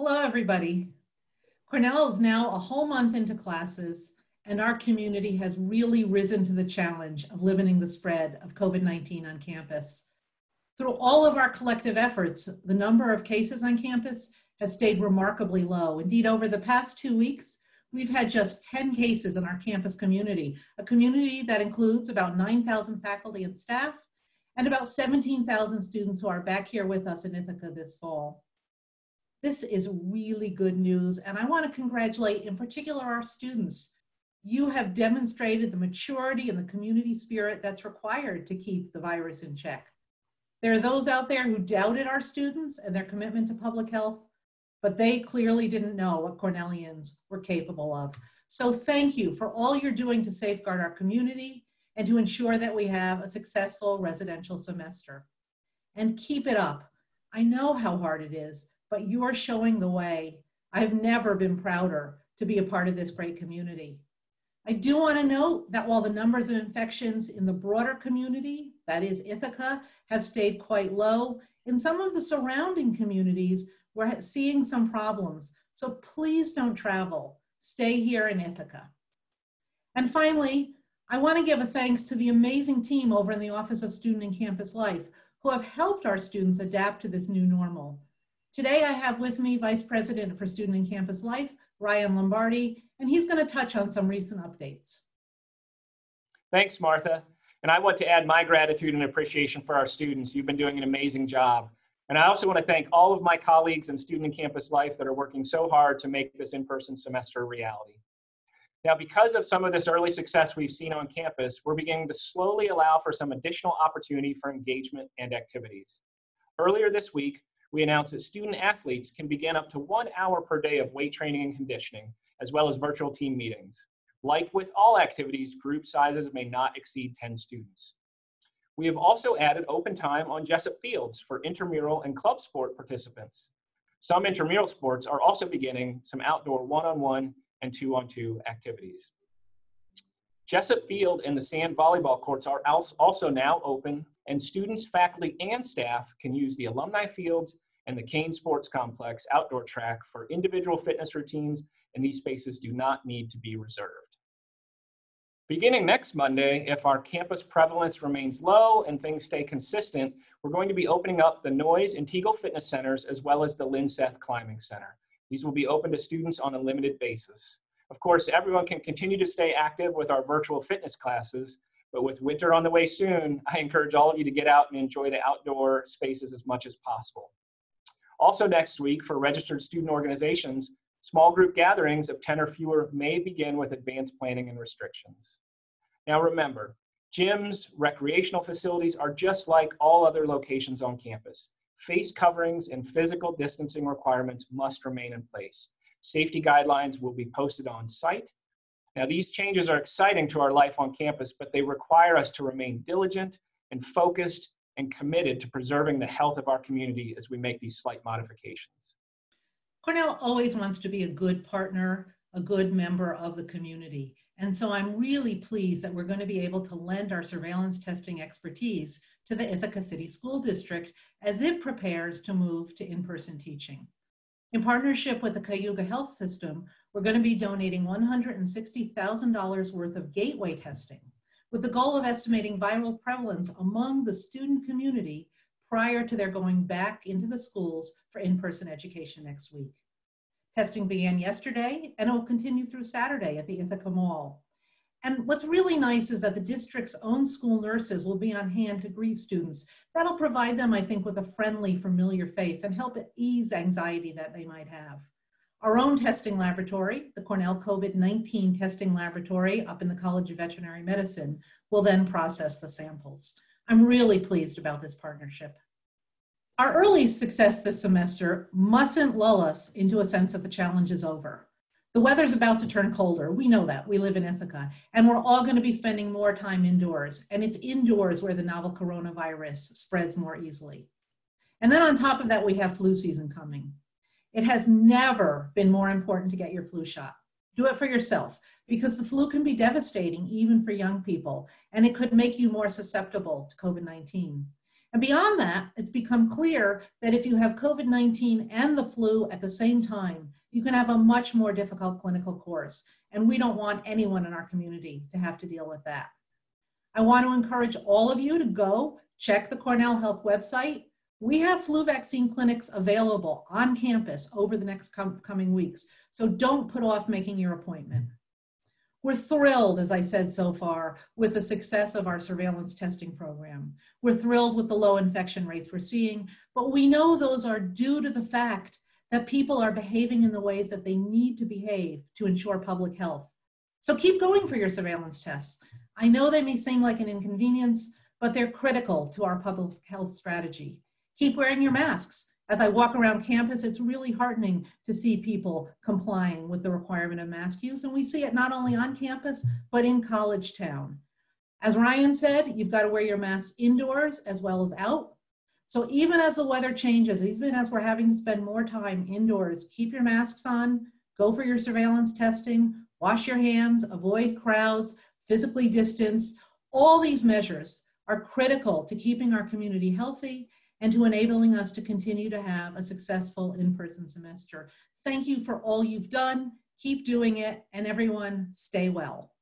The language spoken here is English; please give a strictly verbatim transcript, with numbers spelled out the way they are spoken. Hello, everybody. Cornell is now a whole month into classes, and our community has really risen to the challenge of limiting the spread of COVID nineteen on campus. Through all of our collective efforts, the number of cases on campus has stayed remarkably low. Indeed, over the past two weeks, we've had just ten cases in our campus community, a community that includes about nine thousand faculty and staff and about seventeen thousand students who are back here with us in Ithaca this fall. This is really good news, and I want to congratulate in particular our students. You have demonstrated the maturity and the community spirit that's required to keep the virus in check. There are those out there who doubted our students and their commitment to public health, but they clearly didn't know what Cornellians were capable of. So thank you for all you're doing to safeguard our community and to ensure that we have a successful residential semester. And keep it up. I know how hard it is, but you are showing the way. I've never been prouder to be a part of this great community. I do want to note that while the numbers of infections in the broader community, that is Ithaca, have stayed quite low, in some of the surrounding communities, we're seeing some problems, so please don't travel. Stay here in Ithaca. And finally, I want to give a thanks to the amazing team over in the Office of Student and Campus Life who have helped our students adapt to this new normal. Today, I have with me Vice President for Student and Campus Life, Ryan Lombardi, and he's going to touch on some recent updates. Thanks, Martha. And I want to add my gratitude and appreciation for our students. You've been doing an amazing job. And I also want to thank all of my colleagues in Student and Campus Life that are working so hard to make this in-person semester a reality. Now, because of some of this early success we've seen on campus, we're beginning to slowly allow for some additional opportunity for engagement and activities. Earlier this week, we announced that student athletes can begin up to one hour per day of weight training and conditioning, as well as virtual team meetings. Like with all activities, group sizes may not exceed ten students. We have also added open time on Jessup Fields for intramural and club sport participants. Some intramural sports are also beginning some outdoor one-on-one and two-on-two activities. Jessup Field and the sand volleyball courts are also now open, and students, faculty, and staff can use the alumni fields and the Kane Sports Complex outdoor track for individual fitness routines, and these spaces do not need to be reserved. Beginning next Monday, if our campus prevalence remains low and things stay consistent, we're going to be opening up the Noyes and Teagle Fitness Centers as well as the Linseth Climbing Center. These will be open to students on a limited basis. Of course, everyone can continue to stay active with our virtual fitness classes, but with winter on the way soon, I encourage all of you to get out and enjoy the outdoor spaces as much as possible. Also next week, for registered student organizations, small group gatherings of ten or fewer may begin with advanced planning and restrictions. Now remember, gyms, recreational facilities are just like all other locations on campus. Face coverings and physical distancing requirements must remain in place. Safety guidelines will be posted on site. Now these changes are exciting to our life on campus, but they require us to remain diligent and focused and committed to preserving the health of our community as we make these slight modifications. Cornell always wants to be a good partner, a good member of the community. And so I'm really pleased that we're going to be able to lend our surveillance testing expertise to the Ithaca City School District as it prepares to move to in-person teaching. In partnership with the Cayuga Health System, we're going to be donating one hundred sixty thousand dollars worth of gateway testing with the goal of estimating viral prevalence among the student community prior to their going back into the schools for in-person education next week. Testing began yesterday, and it will continue through Saturday at the Ithaca Mall. And what's really nice is that the district's own school nurses will be on hand to greet students. That'll provide them, I think, with a friendly, familiar face and help ease anxiety that they might have. Our own testing laboratory, the Cornell COVID nineteen testing laboratory up in the College of Veterinary Medicine, will then process the samples. I'm really pleased about this partnership. Our early success this semester mustn't lull us into a sense that the challenge is over. The weather's about to turn colder. We know that. We live in Ithaca, and we're all going to be spending more time indoors, and it's indoors where the novel coronavirus spreads more easily. And then on top of that, we have flu season coming. It has never been more important to get your flu shot. Do it for yourself, because the flu can be devastating even for young people, and it could make you more susceptible to COVID nineteen. And beyond that, it's become clear that if you have COVID nineteen and the flu at the same time, you can have a much more difficult clinical course. And we don't want anyone in our community to have to deal with that. I want to encourage all of you to go check the Cornell Health website. We have flu vaccine clinics available on campus over the next com- coming weeks. So don't put off making your appointment. We're thrilled, as I said so far, with the success of our surveillance testing program. We're thrilled with the low infection rates we're seeing, but we know those are due to the fact that people are behaving in the ways that they need to behave to ensure public health. So keep going for your surveillance tests. I know they may seem like an inconvenience, but they're critical to our public health strategy. Keep wearing your masks. As I walk around campus, it's really heartening to see people complying with the requirement of mask use, and we see it not only on campus, but in college town. As Ryan said, you've got to wear your masks indoors as well as out. So even as the weather changes, even as we're having to spend more time indoors, keep your masks on, go for your surveillance testing, wash your hands, avoid crowds, physically distance. All these measures are critical to keeping our community healthy and to enabling us to continue to have a successful in-person semester. Thank you for all you've done. Keep doing it, and everyone stay well.